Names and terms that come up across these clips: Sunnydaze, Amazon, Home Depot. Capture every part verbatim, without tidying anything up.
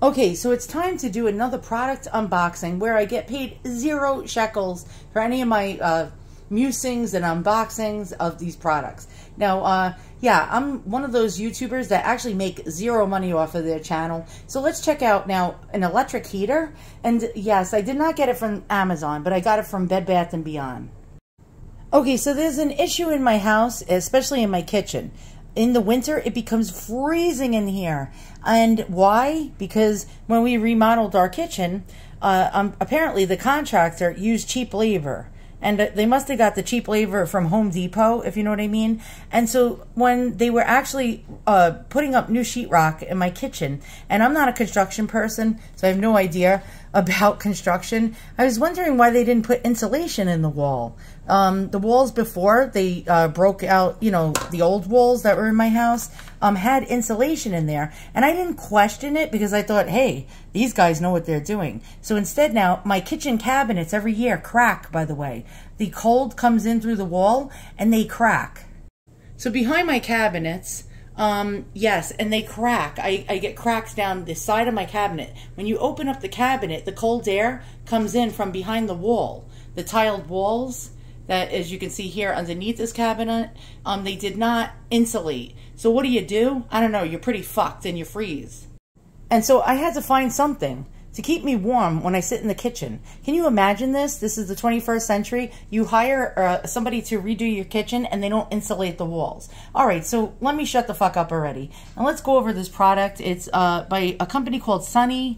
Okay, so it's time to do another product unboxing where I get paid zero shekels for any of my uh, musings and unboxings of these products. Now, uh, yeah, I'm one of those YouTubers that actually make zero money off of their channel. So let's check out now an electric heater. And yes, I did not get it from Amazon, but I got it from Bed Bath and Beyond. Okay, so there's an issue in my house, especially in my kitchen. In the winter, it becomes freezing in here. And why? Because when we remodeled our kitchen, uh, um, apparently the contractor used cheap labor. And they must have got the cheap labor from Home Depot, if you know what I mean. And so when they were actually uh, putting up new sheetrock in my kitchen, and I'm not a construction person, so I have no idea about construction, I was wondering why they didn't put insulation in the wall. Um, the walls before, they uh, broke out, you know, the old walls that were in my house, um, had insulation in there. And I didn't question it because I thought, hey, these guys know what they're doing. So instead now, my kitchen cabinets every year crack, by the way. The cold comes in through the wall and they crack. So behind my cabinets, Um, yes, and they crack. I, I get cracks down the side of my cabinet. When you open up the cabinet, the cold air comes in from behind the wall. The tiled walls that, as you can see here underneath this cabinet, um, they did not insulate. So what do you do? I don't know. You're pretty fucked and you freeze. And so I had to find something to keep me warm when I sit in the kitchen. Can you imagine this? This is the twenty-first century. You hire uh, somebody to redo your kitchen and they don't insulate the walls. All right, so let me shut the fuck up already. And let's go over this product. It's uh, by a company called Sunnydaze.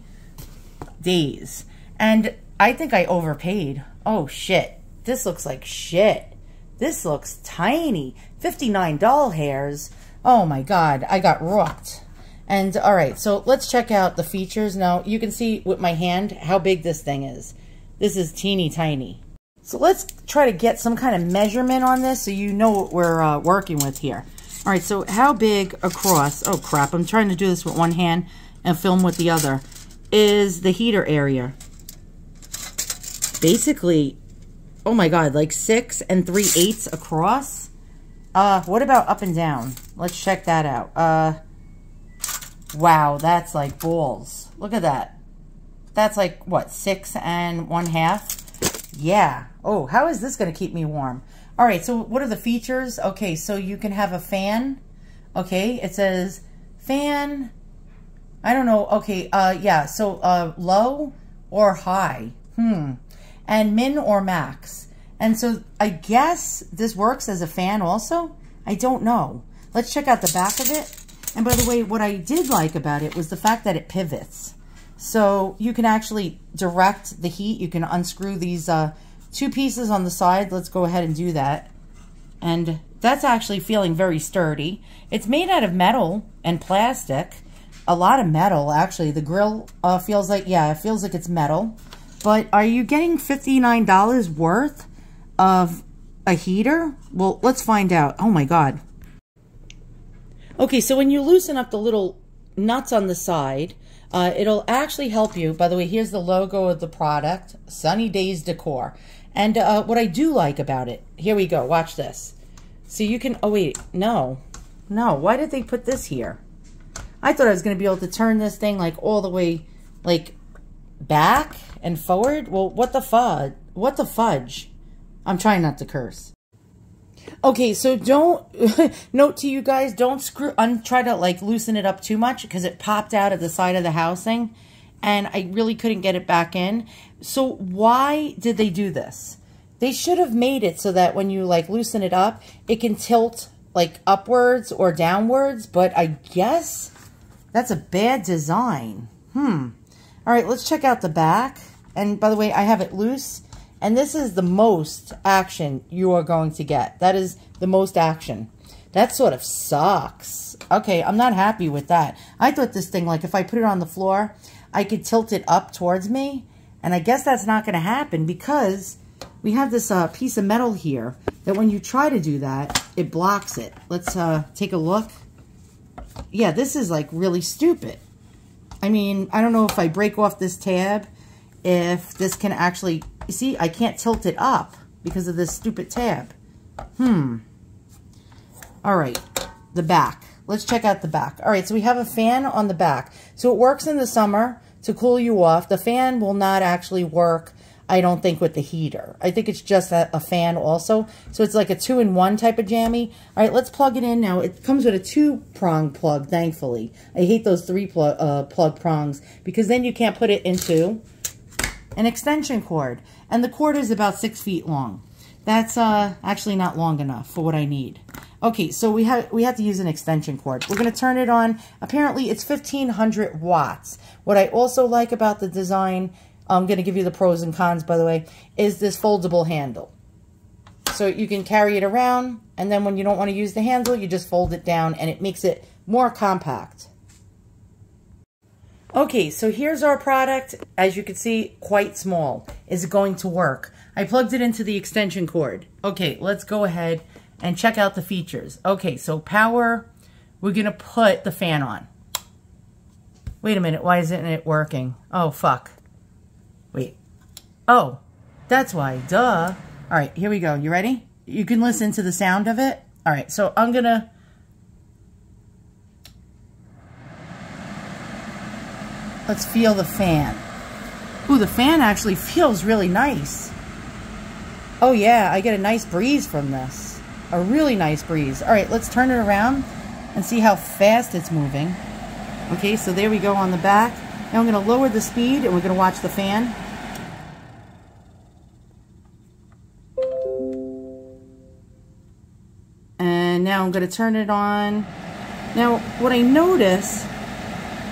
And I think I overpaid. Oh, shit. This looks like shit. This looks tiny. fifty-nine doll hairs. Oh, my God. I got rocked. And all right, so let's check out the features. Now, you can see with my hand how big this thing is. This is teeny tiny. So let's try to get some kind of measurement on this so you know what we're uh, working with here. All right, so how big across, oh crap, I'm trying to do this with one hand and film with the other, is the heater area. Basically, oh my God, like six and three eighths across. Uh, what about up and down? Let's check that out. Uh. Wow, that's like balls. Look at that. That's like, what, six and one half? Yeah. Oh, how is this going to keep me warm? All right, so what are the features? Okay, so you can have a fan. Okay, it says fan. I don't know. Okay, uh, yeah, so uh, low or high. Hmm. And min or max. And so I guess this works as a fan also? I don't know. Let's check out the back of it. And by the way, what I did like about it was the fact that it pivots. So you can actually direct the heat. You can unscrew these uh, two pieces on the side. Let's go ahead and do that. And that's actually feeling very sturdy. It's made out of metal and plastic. A lot of metal, actually. The grill uh, feels like, yeah, it feels like it's metal. But are you getting fifty-nine dollars worth of a heater? Well, let's find out. Oh, my God. Okay, so when you loosen up the little nuts on the side, uh, it'll actually help you. By the way, here's the logo of the product, Sunnydaze Decor. And uh, what I do like about it, here we go, watch this. So you can, oh wait, no, no, why did they put this here? I thought I was going to be able to turn this thing like all the way like back and forward. Well, what the fudge? What the fudge? I'm trying not to curse. Okay, so don't, note to you guys, don't screw, un, try to like loosen it up too much because it popped out at the side of the housing and I really couldn't get it back in. So why did they do this? They should have made it so that when you like loosen it up, it can tilt like upwards or downwards, but I guess that's a bad design. Hmm. All right, let's check out the back. And by the way, I have it loose. And this is the most action you are going to get. That is the most action. That sort of sucks. Okay, I'm not happy with that. I thought this thing, like if I put it on the floor, I could tilt it up towards me. And I guess that's not going to happen because we have this uh, piece of metal here that when you try to do that, it blocks it. Let's uh, take a look. Yeah, this is like really stupid. I mean, I don't know if I break off this tab, if this can actually... You see, I can't tilt it up because of this stupid tab. Hmm. All right, the back. Let's check out the back. All right, so we have a fan on the back. So it works in the summer to cool you off. The fan will not actually work, I don't think, with the heater. I think it's just a, a fan also. So it's like a two-in-one type of jammy. All right, let's plug it in now. It comes with a two-prong plug, thankfully. I hate those three-plug uh, plug prongs, because then you can't put it into an extension cord. And the cord is about six feet long. That's uh, actually not long enough for what I need. Okay, so we have we have to use an extension cord. We're going to turn it on. Apparently, it's fifteen hundred watts. What I also like about the design, I'm going to give you the pros and cons, by the way, is this foldable handle. So you can carry it around, and then when you don't want to use the handle, you just fold it down, and it makes it more compact. Okay, so here's our product. As you can see, quite small. Is it going to work? I plugged it into the extension cord. Okay, let's go ahead and check out the features. Okay, so power, we're gonna put the fan on. Wait a minute, why isn't it working? Oh, fuck. Wait. Oh, that's why, duh. All right, here we go, you ready? You can listen to the sound of it. All right, so I'm gonna... Let's feel the fan. Ooh, the fan actually feels really nice. Oh yeah, I get a nice breeze from this. A really nice breeze. All right, let's turn it around and see how fast it's moving. Okay, so there we go on the back. Now I'm gonna lower the speed and we're gonna watch the fan. And now I'm gonna turn it on. Now, what I notice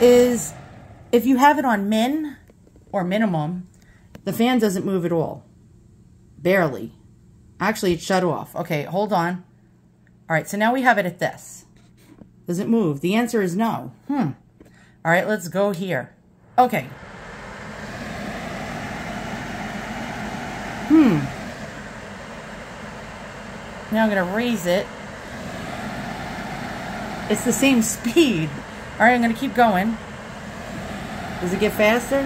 is if you have it on min or minimum, the fan doesn't move at all, barely. Actually, it shut off. Okay, hold on. All right, so now we have it at this. Does it move? The answer is no. Hmm. All right, let's go here. Okay. Hmm. Now I'm going to raise it. It's the same speed. All right, I'm going to keep going. Does it get faster?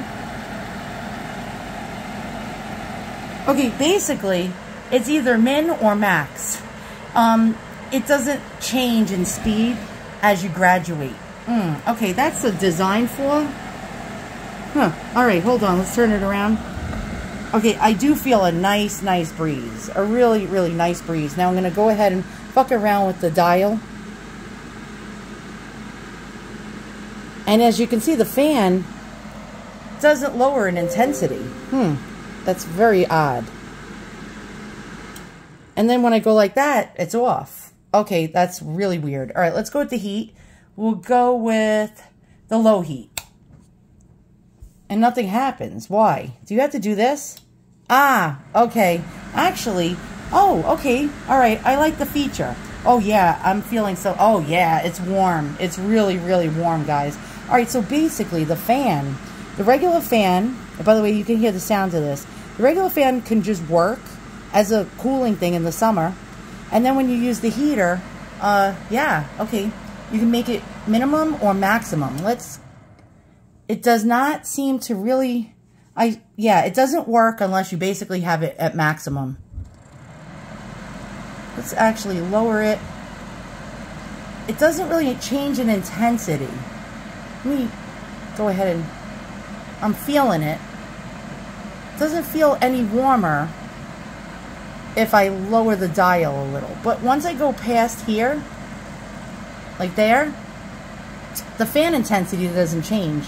Okay, basically... it's either min or max. Um, it doesn't change in speed as you graduate. Mm, okay, that's a design flaw. Huh. All right, hold on. Let's turn it around. Okay, I do feel a nice, nice breeze. A really, really nice breeze. Now I'm going to go ahead and fuck around with the dial. And as you can see, the fan doesn't lower in intensity. Hmm. That's very odd. And then when I go like that, it's off. Okay, that's really weird. All right, let's go with the heat. We'll go with the low heat. And nothing happens. Why? Do you have to do this? Ah, okay. Actually, oh, okay. All right, I like the feature. Oh, yeah, I'm feeling so... oh, yeah, it's warm. It's really, really warm, guys. All right, so basically the fan, the regular fan... by the way, you can hear the sound of this. The regular fan can just work as a cooling thing in the summer. And then when you use the heater, uh, yeah, okay, you can make it minimum or maximum. Let's, it does not seem to really, I, yeah, it doesn't work unless you basically have it at maximum. Let's actually lower it. It doesn't really change in intensity. Let me go ahead and, I'm feeling it. It doesn't feel any warmer if I lower the dial a little. But once I go past here, like there, the fan intensity doesn't change.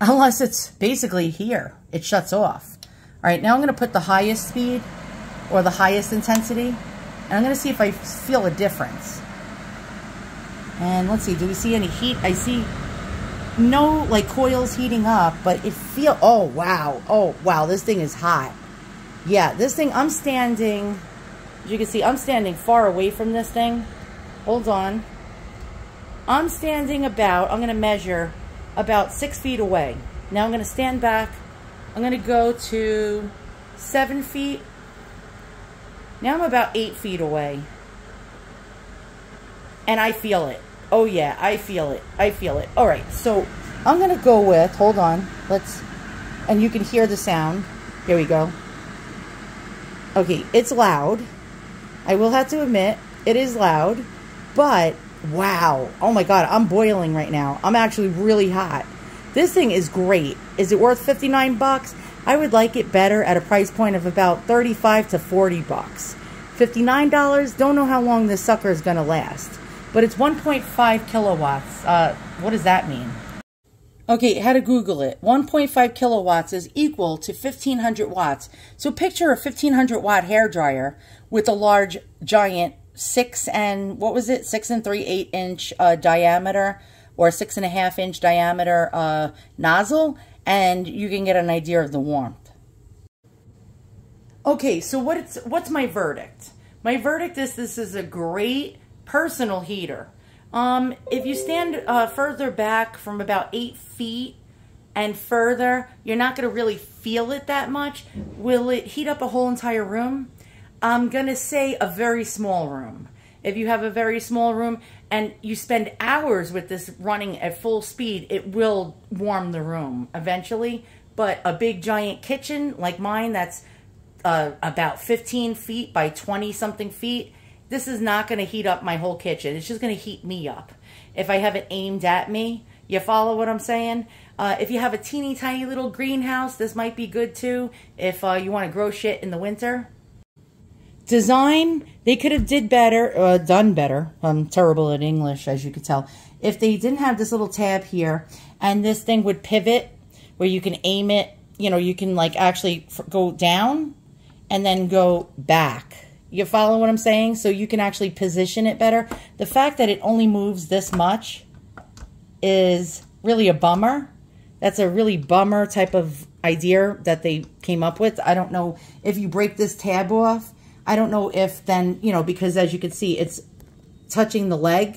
Unless it's basically here. It shuts off. All right, now I'm gonna put the highest speed or the highest intensity, and I'm gonna see if I feel a difference. And let's see, do we see any heat? I see no like coils heating up, but it feel, oh wow, oh wow, this thing is hot. Yeah, this thing, I'm standing, as you can see, I'm standing far away from this thing. Hold on. I'm standing about, I'm going to measure about six feet away. Now I'm going to stand back. I'm going to go to seven feet. Now I'm about eight feet away. And I feel it. Oh yeah, I feel it. I feel it. All right, so I'm going to go with, hold on, let's, and you can hear the sound. Here we go. Okay, it's loud. I will have to admit, it is loud, but Wow. Oh my God, I'm boiling right now. I'm actually really hot. This thing is great. Is it worth fifty-nine bucks? I would like it better at a price point of about thirty-five to forty bucks. fifty-nine dollars, don't know how long this sucker is going to last. But it's one point five kilowatts. Uh, what does that mean? Okay, how to Google it. one point five kilowatts is equal to fifteen hundred watts. So picture a fifteen hundred watt hairdryer with a large, giant, six and, what was it? Six and three, eight inch uh, diameter or six and a half inch diameter uh, nozzle. And you can get an idea of the warmth. Okay, so what it's, what's my verdict? My verdict is this is a great personal heater. Um, if you stand uh, further back from about eight feet and further, you're not going to really feel it that much. Will it heat up a whole entire room? I'm going to say a very small room. If you have a very small room and you spend hours with this running at full speed, it will warm the room eventually. But a big giant kitchen like mine that's uh, about fifteen feet by twenty something feet, this is not going to heat up my whole kitchen. It's just going to heat me up. If I have it aimed at me, you follow what I'm saying? Uh, if you have a teeny tiny little greenhouse, this might be good too if uh, you want to grow shit in the winter. Design, they could have did better, uh, done better. I'm terrible at English, as you can tell. If they didn't have this little tab here, and this thing would pivot, where you can aim it, you know, you can like actually f go down, and then go back. You follow what I'm saying? So you can actually position it better. The fact that it only moves this much is really a bummer. That's a really bummer type of idea that they came up with. I don't know if you break this tab off, I don't know if then, you know, because as you can see, it's touching the leg.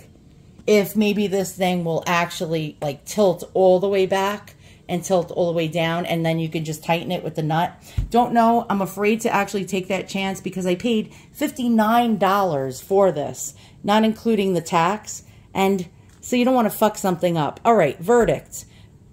If maybe this thing will actually like tilt all the way back and tilt all the way down, and then you can just tighten it with the nut. Don't know. I'm afraid to actually take that chance because I paid fifty-nine dollars for this, not including the tax. And so you don't want to fuck something up. All right, verdict.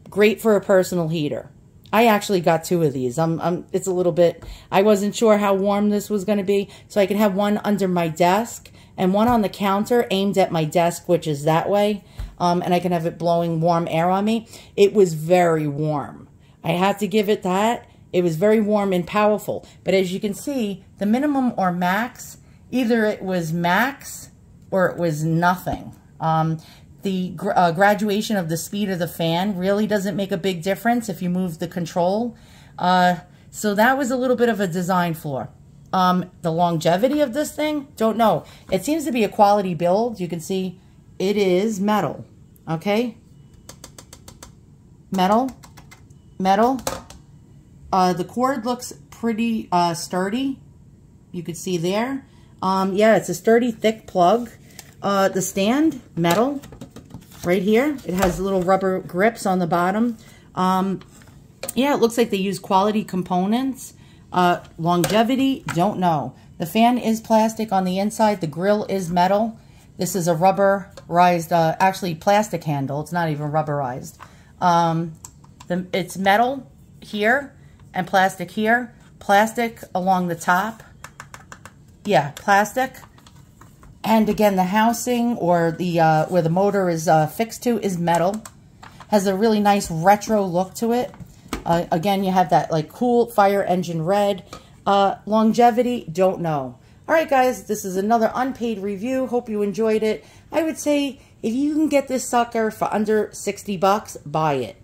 Great for a personal heater. I actually got two of these. I'm, I'm, it's a little bit, I wasn't sure how warm this was going to be. So I can have one under my desk and one on the counter aimed at my desk, which is that way. Um, and I can have it blowing warm air on me. It was very warm. I had to give it that. It was very warm and powerful. But as you can see, the minimum or max, either it was max or it was nothing. Um, The uh, graduation of the speed of the fan really doesn't make a big difference if you move the control. Uh, so that was a little bit of a design flaw. Um, the longevity of this thing, don't know. It seems to be a quality build. You can see it is metal, okay? Metal, metal. Uh, the cord looks pretty uh, sturdy. You can see there. Um, yeah, it's a sturdy, thick plug. Uh, the stand, metal. Right here, it has little rubber grips on the bottom. Um, yeah, it looks like they use quality components. Uh, longevity, don't know. The fan is plastic on the inside. The grill is metal. This is a rubberized, uh, actually plastic handle. It's not even rubberized. Um, the, it's metal here and plastic here. Plastic along the top. Yeah, plastic. And again, the housing or the uh, where the motor is uh, fixed to is metal. Has a really nice retro look to it. Uh, again, you have that like cool fire engine red. Uh, longevity, don't know. All right, guys, this is another unpaid review. Hope you enjoyed it. I would say if you can get this sucker for under sixty bucks, buy it.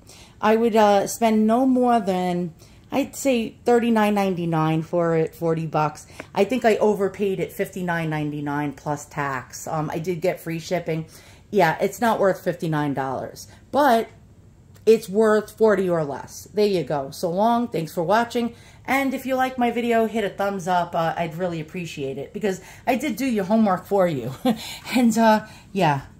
I would uh, spend no more than, I'd say thirty-nine ninety-nine for it, forty bucks. I think I overpaid at fifty-nine ninety-nine plus tax. Um, I did get free shipping. Yeah, it's not worth fifty-nine dollars, but it's worth forty or less. There you go. So long. Thanks for watching. And if you like my video, hit a thumbs up. Uh, I'd really appreciate it because I did do your homework for you. and uh, yeah.